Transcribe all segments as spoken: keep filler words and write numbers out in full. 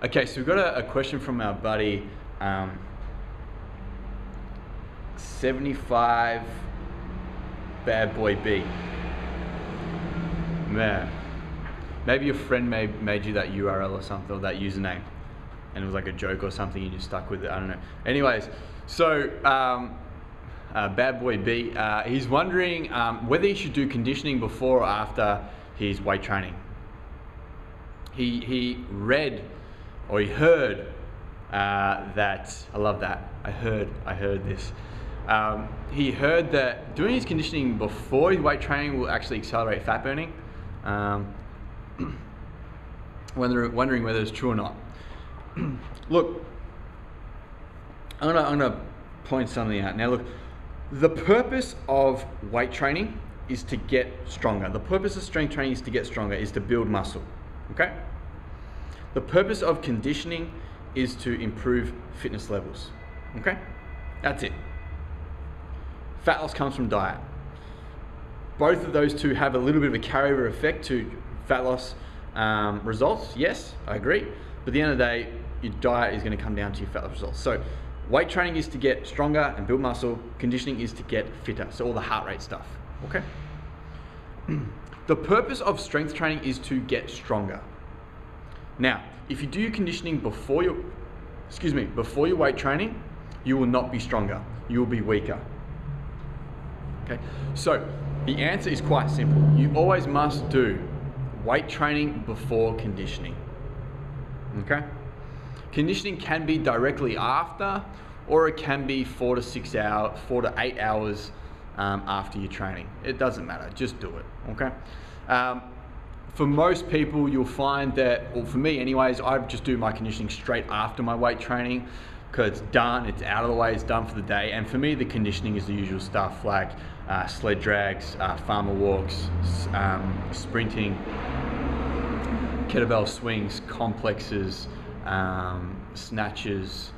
Okay, so we've got a, a question from our buddy, um, seventy-five Bad Boy B. Man, maybe your friend made, made you that U R L or something, or that username, and it was like a joke or something, and you just stuck with it, I don't know. Anyways, so um, uh, Bad Boy B, uh, he's wondering um, whether he should do conditioning before or after his weight training. He, he read or he heard uh, that, I love that, I heard, I heard this. Um, he heard that doing his conditioning before his weight training will actually accelerate fat burning. Um, wondering whether it's true or not. Look, I'm gonna, I'm gonna point something out. Now look, the purpose of weight training is to get stronger. The purpose of strength training is to get stronger, is to build muscle, okay? The purpose of conditioning is to improve fitness levels, okay? That's it. Fat loss comes from diet. Both of those two have a little bit of a carryover effect to fat loss um, results. Yes, I agree. But at the end of the day, your diet is going to come down to your fat loss results. So weight training is to get stronger and build muscle. Conditioning is to get fitter. So all the heart rate stuff, okay? The purpose of strength training is to get stronger. Now, if you do conditioning before your, excuse me, before your weight training, you will not be stronger. You will be weaker. Okay, so the answer is quite simple. You always must do weight training before conditioning, okay? Conditioning can be directly after, or it can be four to six hours, four to eight hours um, after your training. It doesn't matter, just do it, okay? Um, for most people, you'll find that, or for me anyways, I just do my conditioning straight after my weight training, because it's done, it's out of the way, it's done for the day. And for me, the conditioning is the usual stuff, like uh, sled drags, uh, farmer walks, um, sprinting, kettlebell swings, complexes, um, snatches,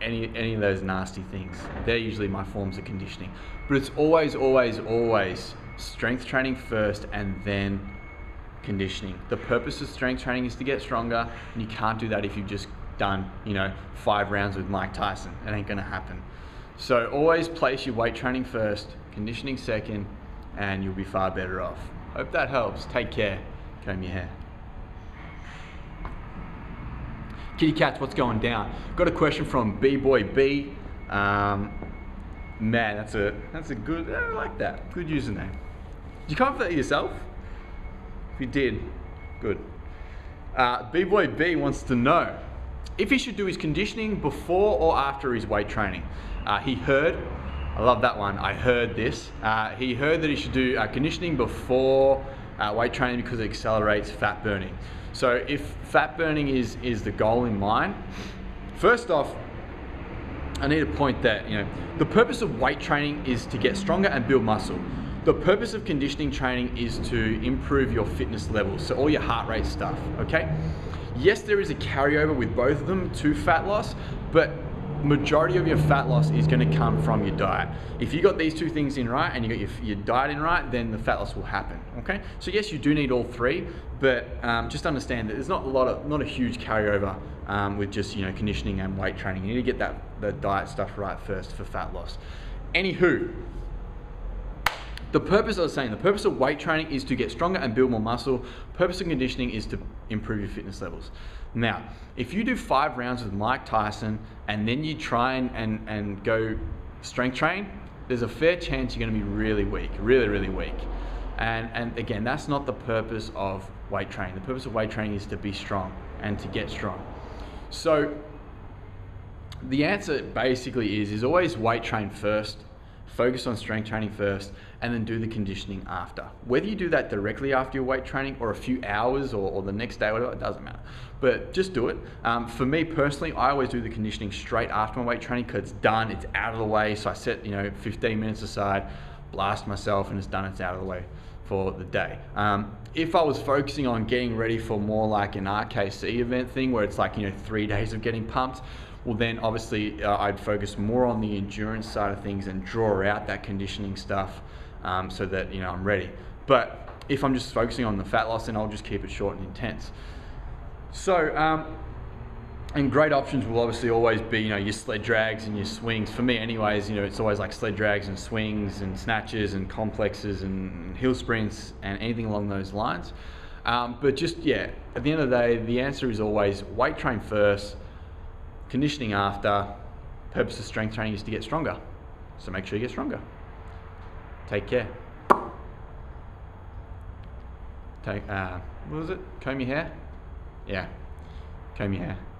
any, any of those nasty things. They're usually my forms of conditioning. But it's always, always, always strength training first and then conditioning. The purpose of strength training is to get stronger, and you can't do that if you've just done, you know, five rounds with Mike Tyson. It ain't gonna happen. So always place your weight training first, conditioning second, and you'll be far better off. Hope that helps. Take care. Comb your hair. Kitty cats, what's going down? Got a question from B-Boy B. Um, man, that's a that's a good, I like that. Good username. Did you come up with that yourself? If you did, good. Uh, B-Boy B wants to know if he should do his conditioning before or after his weight training. Uh, he heard, I love that one, I heard this. Uh, he heard that he should do uh, conditioning before uh, weight training because it accelerates fat burning. So if fat burning is, is the goal in mind, first off, I need to point that, you know, the purpose of weight training is to get stronger and build muscle. The purpose of conditioning training is to improve your fitness levels, so all your heart rate stuff, okay? Yes, there is a carryover with both of them to fat loss, but majority of your fat loss is going to come from your diet. If you got these two things in right and you got your, your diet in right, then the fat loss will happen, okay? So yes, you do need all three, but um, just understand that there's not a lot of, not a huge carryover um, with just, you know, conditioning and weight training. You need to get that, the diet stuff right first for fat loss. Anywho, the purpose I was saying, the purpose of weight training is to get stronger and build more muscle. Purpose of conditioning is to improve your fitness levels. Now, if you do five rounds with Mike Tyson and then you try and, and, and go strength train, there's a fair chance you're gonna be really weak, really, really weak. And, and again, that's not the purpose of weight training. The purpose of weight training is to be strong and to get strong. So the answer basically is, is always weight train first, focus on strength training first, and then do the conditioning after. Whether you do that directly after your weight training or a few hours or, or the next day, whatever, it doesn't matter. But just do it. Um, for me personally, I always do the conditioning straight after my weight training because it's done, it's out of the way. So I set, you know, fifteen minutes aside, blast myself, and it's done, it's out of the way for the day. Um, if I was focusing on getting ready for more like an R K C event thing where it's like, you know, three days of getting pumped, well then obviously uh, I'd focus more on the endurance side of things and draw out that conditioning stuff um, so that, you know, I'm ready. But if I'm just focusing on the fat loss, then I'll just keep it short and intense. So um, And great options will obviously always be, you know, your sled drags and your swings. For me anyways, you know, it's always like sled drags and swings and snatches and complexes and hill sprints and anything along those lines. Um, but just, yeah, at the end of the day, the answer is always weight train first, conditioning after. Purpose of strength training is to get stronger. So make sure you get stronger. Take care. Take, uh, what was it? Comb your hair? Yeah, comb your hair.